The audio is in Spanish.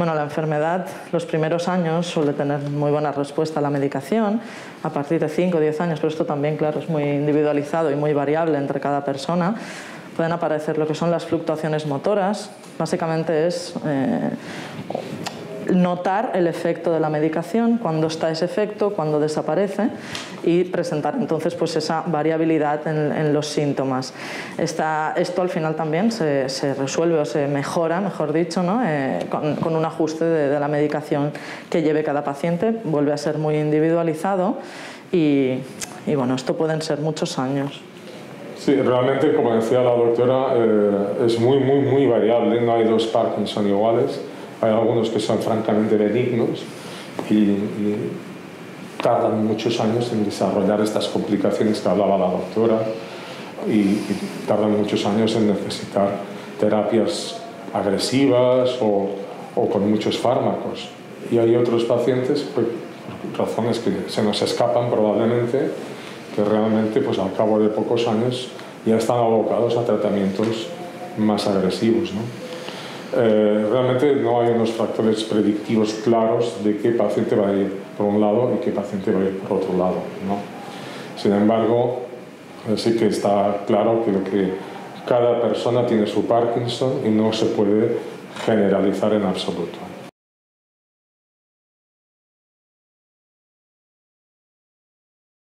Bueno, la enfermedad los primeros años suele tener muy buena respuesta a la medicación, a partir de 5 o 10 años, pero esto también, claro, es muy individualizado y muy variable entre cada persona. Pueden aparecer lo que son las fluctuaciones motoras, básicamente es notar el efecto de la medicación, cuándo está ese efecto, cuándo desaparece y presentar entonces pues esa variabilidad en los síntomas. Esto al final también se resuelve o se mejora, mejor dicho, ¿no? Con un ajuste de la medicación que lleve cada paciente, vuelve a ser muy individualizado y bueno, esto pueden ser muchos años. Sí, realmente, como decía la doctora, es muy variable, no hay dos Parkinson iguales. Hay algunos que son francamente benignos y tardan muchos años en desarrollar estas complicaciones que hablaba la doctora y tardan muchos años en necesitar terapias agresivas o con muchos fármacos. Y hay otros pacientes, pues, por razones que se nos escapan probablemente, que realmente pues, al cabo de pocos años ya están abocados a tratamientos más agresivos, ¿no? Realmente no hay unos factores predictivos claros de qué paciente va a ir por un lado y qué paciente va a ir por otro lado, ¿no? Sin embargo, sí que está claro que cada persona tiene su Parkinson y no se puede generalizar en absoluto.